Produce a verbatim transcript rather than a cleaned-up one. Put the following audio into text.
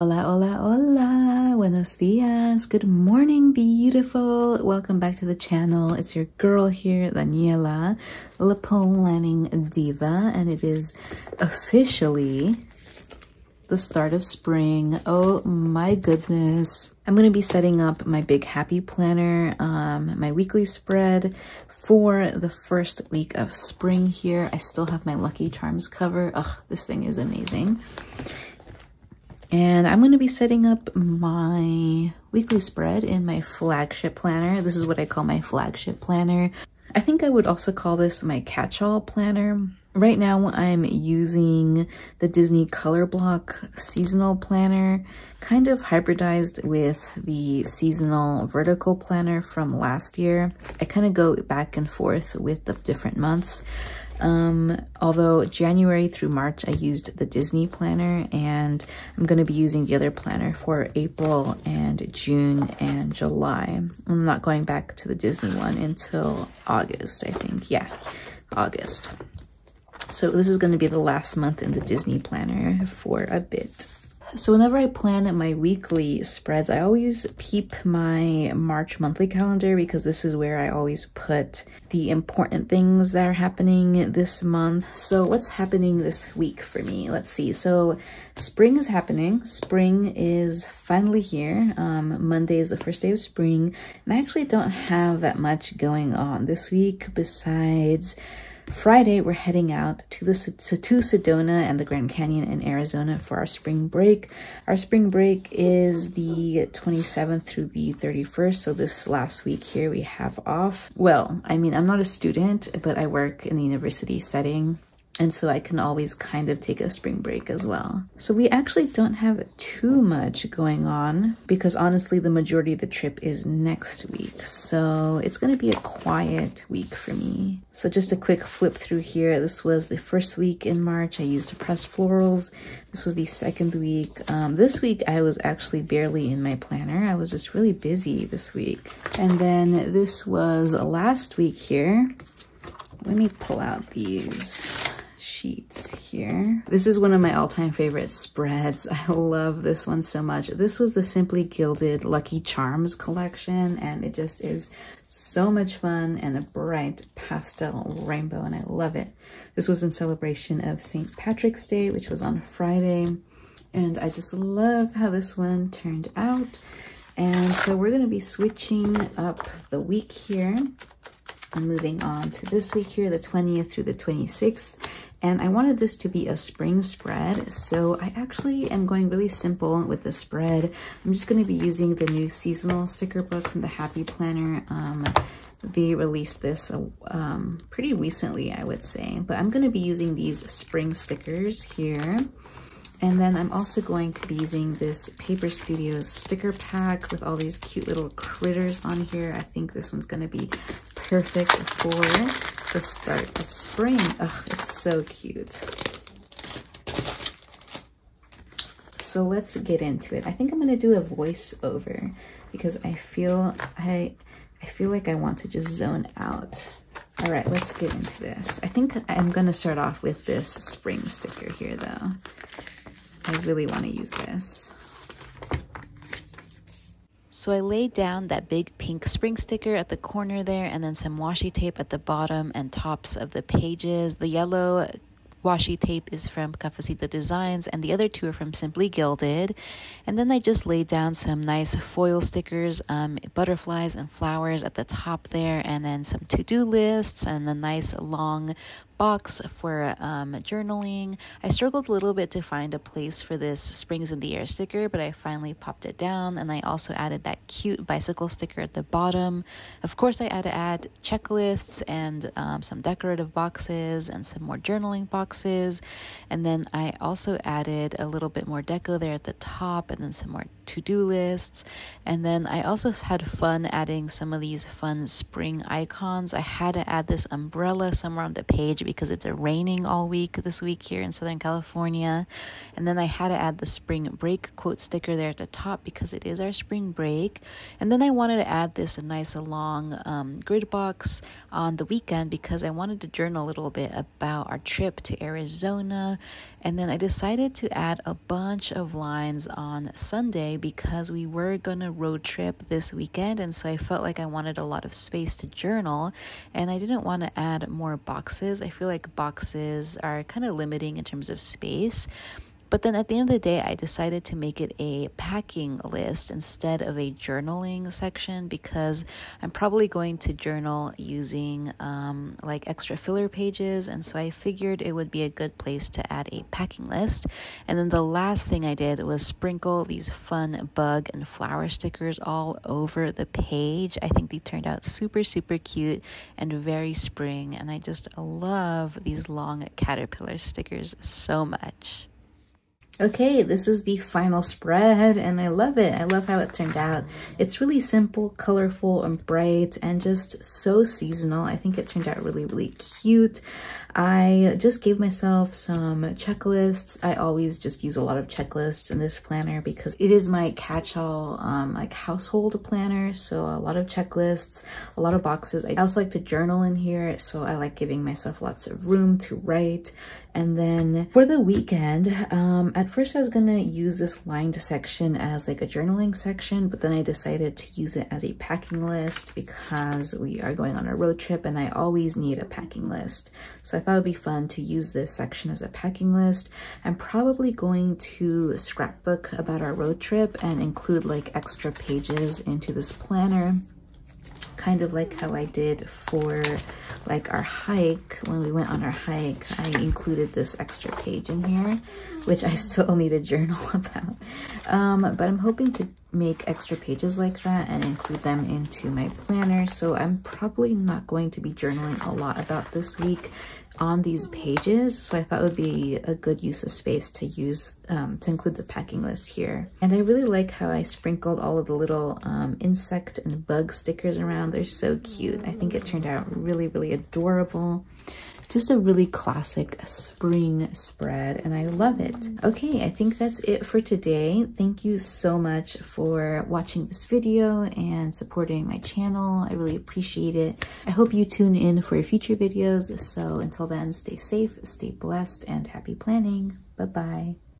Hola, hola, hola, buenos dias, good morning, beautiful. Welcome back to the channel. It's your girl here, Daniela, the planning diva, and it is officially the start of spring. Oh my goodness. I'm gonna be setting up my Big Happy Planner, um, my weekly spread for the first week of spring here. I still have my Lucky Charms cover. Ugh, this thing is amazing. And I'm going to be setting up my weekly spread in my flagship planner. This is what I call my flagship planner. I think I would also call this my catch-all planner. Right now I'm using the Disney Color Block seasonal planner, kind of hybridized with the seasonal vertical planner from last year. I kind of go back and forth with the different months. Um, although January through March, I used the Disney planner, and I'm going to be using the other planner for April and June and July. I'm not going back to the Disney one until August, I think. Yeah, August. So this is going to be the last month in the Disney planner for a bit. So whenever I plan my weekly spreads, I always peep my March monthly calendar because this is where I always put the important things that are happening this month. So what's happening this week for me? Let's see. So spring is happening. Spring is finally here. Um, Monday is the first day of spring, and I actually don't have that much going on this week besides Friday, we're heading out to the to Sedona and the Grand Canyon in Arizona for our spring break. Our spring break is the twenty-seventh through the thirty-first, so this last week here we have off. Well, I mean, I'm not a student, but I work in the university setting, and so I can always kind of take a spring break as well. So we actually don't have too much going on because honestly, the majority of the trip is next week. So it's gonna be a quiet week for me. So just a quick flip through here. This was the first week in March. I used pressed florals. This was the second week. Um, this week, I was actually barely in my planner. I was just really busy this week. And then this was last week here. Let me pull out these sheets here. This is one of my all-time favorite spreads. I love this one so much. This was the Simply Gilded Lucky Charms collection, and it just is so much fun and a bright pastel rainbow, and I love it. This was in celebration of Saint Patrick's Day, which was on Friday, and I just love how this one turned out. And so we're gonna be switching up the week here. I'm moving on to this week here, the twentieth through the twenty-sixth. And I wanted this to be a spring spread, so I actually am going really simple with the spread. I'm just going to be using the new seasonal sticker book from the Happy Planner. Um, they released this um, pretty recently, I would say. But I'm going to be using these spring stickers here. And then I'm also going to be using this Paper Studios sticker pack with all these cute little critters on here. I think this one's going to be perfect for the start of spring. Ugh, it's so cute. So let's get into it. I think I'm going to do a voiceover because I feel I I feel like I want to just zone out. All right, let's get into this. I think I'm going to start off with this spring sticker here though. I really want to use this. So I laid down that big pink spring sticker at the corner there and then some washi tape at the bottom and tops of the pages. The yellow washi tape is from Kaffacita Designs and the other two are from Simply Gilded. And then I just laid down some nice foil stickers, um, butterflies and flowers at the top there, and then some to-do lists and a nice long box for um, journaling. I struggled a little bit to find a place for this Springs in the Air sticker, but I finally popped it down, and I also added that cute bicycle sticker at the bottom. Of course, I had to add checklists and um, some decorative boxes and some more journaling boxes, and then I also added a little bit more deco there at the top and then some more to-do lists. And then I also had fun adding some of these fun spring icons. I had to add this umbrella somewhere on the page because it's raining all week this week here in Southern California. And then I had to add the spring break quote sticker there at the top because it is our spring break. And then I wanted to add this nice long um, grid box on the weekend because I wanted to journal a little bit about our trip to Arizona And then I decided to add a bunch of lines on Sunday because we were going to road trip this weekend, and so I felt like I wanted a lot of space to journal, and I didn't want to add more boxes. I feel like boxes are kind of limiting in terms of space. But then at the end of the day, I decided to make it a packing list instead of a journaling section, because I'm probably going to journal using um, like extra filler pages. And so I figured it would be a good place to add a packing list. And then the last thing I did was sprinkle these fun bug and flower stickers all over the page. I think they turned out super, super cute and very spring. And I just love these long caterpillar stickers so much. Okay, this is the final spread, and I love it. I love how it turned out. It's really simple, colorful, and bright, and just so seasonal. I think it turned out really, really cute. I just gave myself some checklists. I always just use a lot of checklists in this planner because it is my catch-all um, like household planner, so a lot of checklists, a lot of boxes. I also like to journal in here, so I like giving myself lots of room to write. And then for the weekend, um, at first I was gonna use this lined section as like a journaling section, but then I decided to use it as a packing list because we are going on a road trip and I always need a packing list. So I thought it would be fun to use this section as a packing list. I'm probably going to scrapbook about our road trip and include like extra pages into this planner, kind of like how I did for like our hike. When we went on our hike, I included this extra page in here, which I still need a journal about. Um, but I'm hoping to make extra pages like that and include them into my planner. So I'm probably not going to be journaling a lot about this week on these pages. So I thought it would be a good use of space to use um, to include the packing list here. And I really like how I sprinkled all of the little um, insect and bug stickers around. They're so cute. I think it turned out really, really adorable. Just a really classic spring spread, and I love it. Okay, I think that's it for today. Thank you so much for watching this video and supporting my channel. I really appreciate it. I hope you tune in for future videos. So until then, stay safe, stay blessed, and happy planning. Bye-bye.